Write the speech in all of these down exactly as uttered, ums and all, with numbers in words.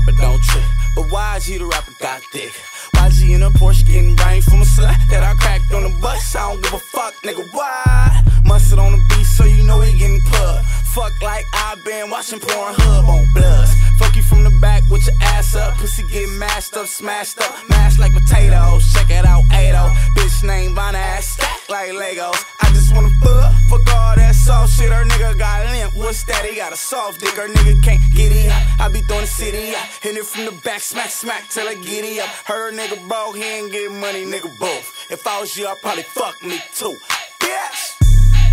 rapper don't trip. But Y G the rapper got thick. Y G in a Porsche getting rain from a slut that I cracked on the bus. I don't give a fuck, nigga, why? Mustard on the beat so you know he getting plugged. Fuck like I been watching Pornhub on Bloods. Fuck you from the back with your ass up. Pussy get mashed up, smashed up, mashed like potatoes. Check it out, eight oh. Bitch named Von ass stack like Legos. I just wanna fuck, fuck all that soft shit. Her nigga got limp, what's that? He got a soft dick, her nigga can't get it up. I be throwing the city up, hit it from the back, smack, smack, till I get it up. Her nigga broke, he ain't get money, nigga both. If I was you, I'd probably fuck me too, bitch.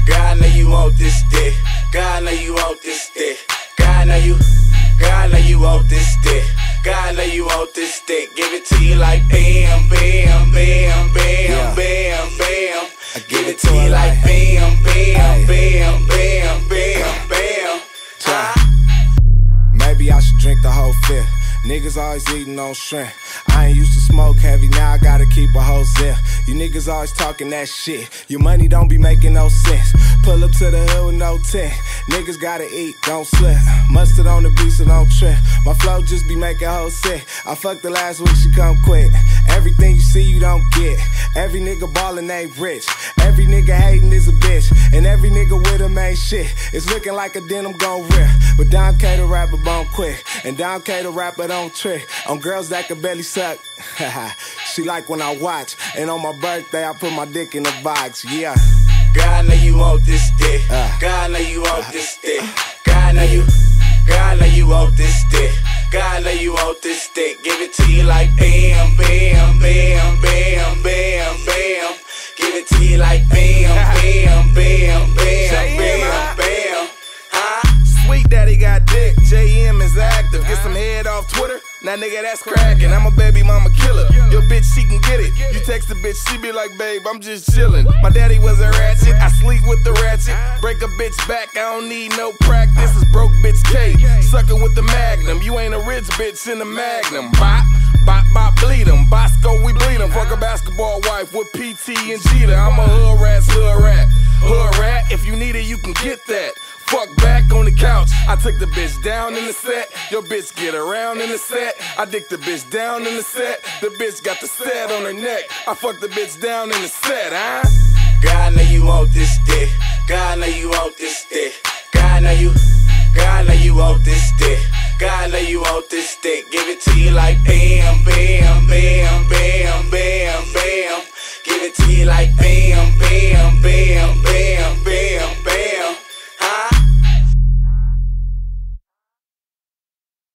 God, know you want this dick. God, know you want this dick. God, know you. God, know you want this dick. God, know you want this dick. Give it to you like bam, bam, bam, bam, bam, bam. I give it to you like bam, bam, bam, bam, bam, bam. Maybe I should drink the whole fifth. Niggas always eating on shrimp. I ain't used to smoke heavy, now I gotta keep a whole zip. You niggas always talking that shit. Your money don't be making no sense. Pull up to the hood with no tent. Niggas gotta eat, don't slip. Mustard on the beat, so don't trip. My flow just be making hoes sick. I fucked the last week, she come quick. Everything you see, you don't get. Every nigga ballin' ain't rich. Every nigga hatin' is a bitch. And every nigga with him ain't shit. It's looking like a denim gon' rip. But Don K the rapper bone quick. And Don K the rapper don't trick. On girls that can barely suck. She like when I watch. And on my birthday, I put my dick in a box. Yeah. God, know you want this dick. God, know you want this dick. God, know you. God, know you want this dick. God, know you want this dick. Give it to you like bam, bam, bam, bam, bam, bam. Give it to you like bam, bam, bam, bam, bam, bam. Huh? Sweet daddy got dick. J M is active. Get some head off Twitter. Now nigga, that's crackin'. I'm a baby mama killer. Your bitch, she can get it. You text a bitch, she be like, babe, I'm just chillin'. My daddy was a ratchet, I sleep with the ratchet. Break a bitch back, I don't need no practice. It's broke bitch K, suckin' with the magnum. You ain't a rich bitch in the magnum. Bop, bop, bop, bleed 'em. Bosco, we bleed 'em. Fuck a basketball wife with P T and Jeter. I'm a hood rat, hood rat, hood rat. If you need it, you can get that. Fuck back on the couch. I took the bitch down in the set. Your bitch get around in the set. I dick the bitch down in the set. The bitch got the set on her neck. I fuck the bitch down in the set, huh? God, know you want this dick. God, know you want this dick. God, know you. God, know you want this dick. God, know you want this dick. Give it to you like bam, bam, bam, bam, bam, bam. Give it to you like bam, bam, bam, bam, bam.